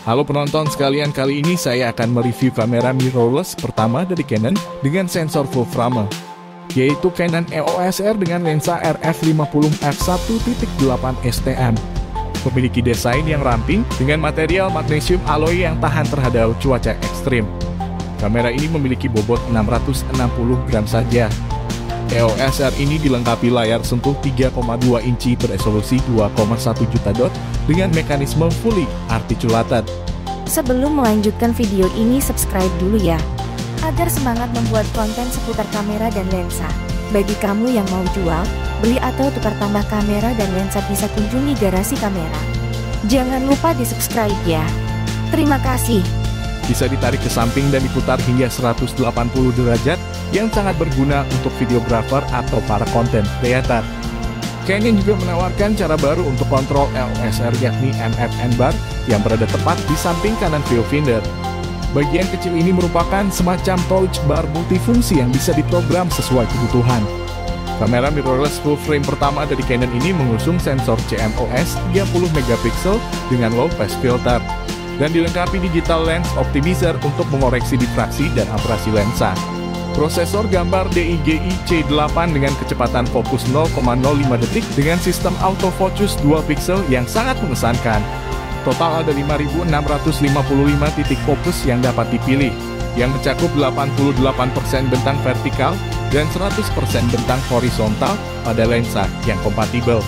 Halo penonton sekalian, kali ini saya akan mereview kamera mirrorless pertama dari Canon dengan sensor full frame, yaitu Canon EOS R dengan lensa RF 50 f1.8 STM. Memiliki desain yang ramping dengan material magnesium alloy yang tahan terhadap cuaca ekstrim. Kamera ini memiliki bobot 660 gram saja. EOS R ini dilengkapi layar sentuh 3,2 inci beresolusi 2,1 juta dot dengan mekanisme fully articulated. Sebelum melanjutkan video ini, subscribe dulu ya, agar semangat membuat konten seputar kamera dan lensa. Bagi kamu yang mau jual, beli atau tukar tambah kamera dan lensa, bisa kunjungi Garasi Kamera. Jangan lupa di subscribe ya. Terima kasih. Bisa ditarik ke samping dan diputar hingga 180 derajat yang sangat berguna untuk videografer atau para konten creator. Canon juga menawarkan cara baru untuk kontrol EOS R, yakni MF N-Bar yang berada tepat di samping kanan viewfinder. Bagian kecil ini merupakan semacam touch bar multifungsi yang bisa diprogram sesuai kebutuhan. Kamera mirrorless full frame pertama dari Canon ini mengusung sensor CMOS 30 MP dengan low pass filter dan dilengkapi digital lens optimizer untuk mengoreksi difraksi dan abrasi lensa. Prosesor gambar DIGIC 8 dengan kecepatan fokus 0,05 detik dengan sistem autofocus 2 pixel yang sangat mengesankan. Total ada 5.655 titik fokus yang dapat dipilih, yang mencakup 88% bentang vertikal dan 100% bentang horizontal pada lensa yang kompatibel.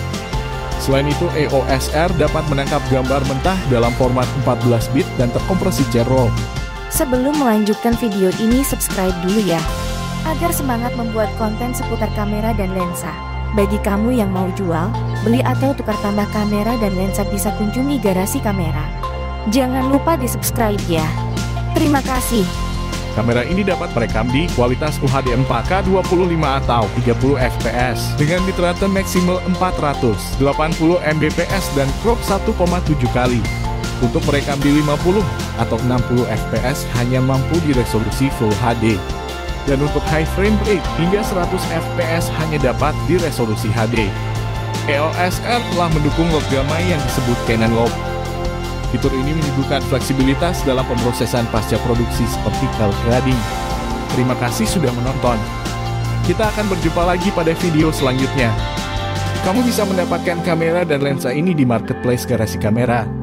Selain itu, EOS R dapat menangkap gambar mentah dalam format 14 bit dan terkompresi RAW. Sebelum melanjutkan video ini, subscribe dulu ya, agar semangat membuat konten seputar kamera dan lensa. Bagi kamu yang mau jual, beli atau tukar tambah kamera dan lensa, bisa kunjungi Garasi Kamera. Jangan lupa di subscribe ya. Terima kasih. Kamera ini dapat merekam di kualitas UHD 4K 25 atau 30 fps dengan bitrate maksimal 480 mbps dan crop 1,7 kali. Untuk merekam di 50 atau 60 fps hanya mampu di resolusi Full HD. Dan untuk high frame rate hingga 100 fps hanya dapat di resolusi HD. EOS R telah mendukung log gamai yang disebut Canon Log. Fitur ini menyebutkan fleksibilitas dalam pemrosesan pasca produksi seperti color grading. Terima kasih sudah menonton. Kita akan berjumpa lagi pada video selanjutnya. Kamu bisa mendapatkan kamera dan lensa ini di marketplace Garasi Kamera.